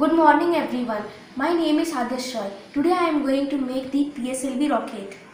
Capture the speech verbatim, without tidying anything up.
Good morning everyone, my name is Adarsha Roy. Today I am going to make the P S L V rocket.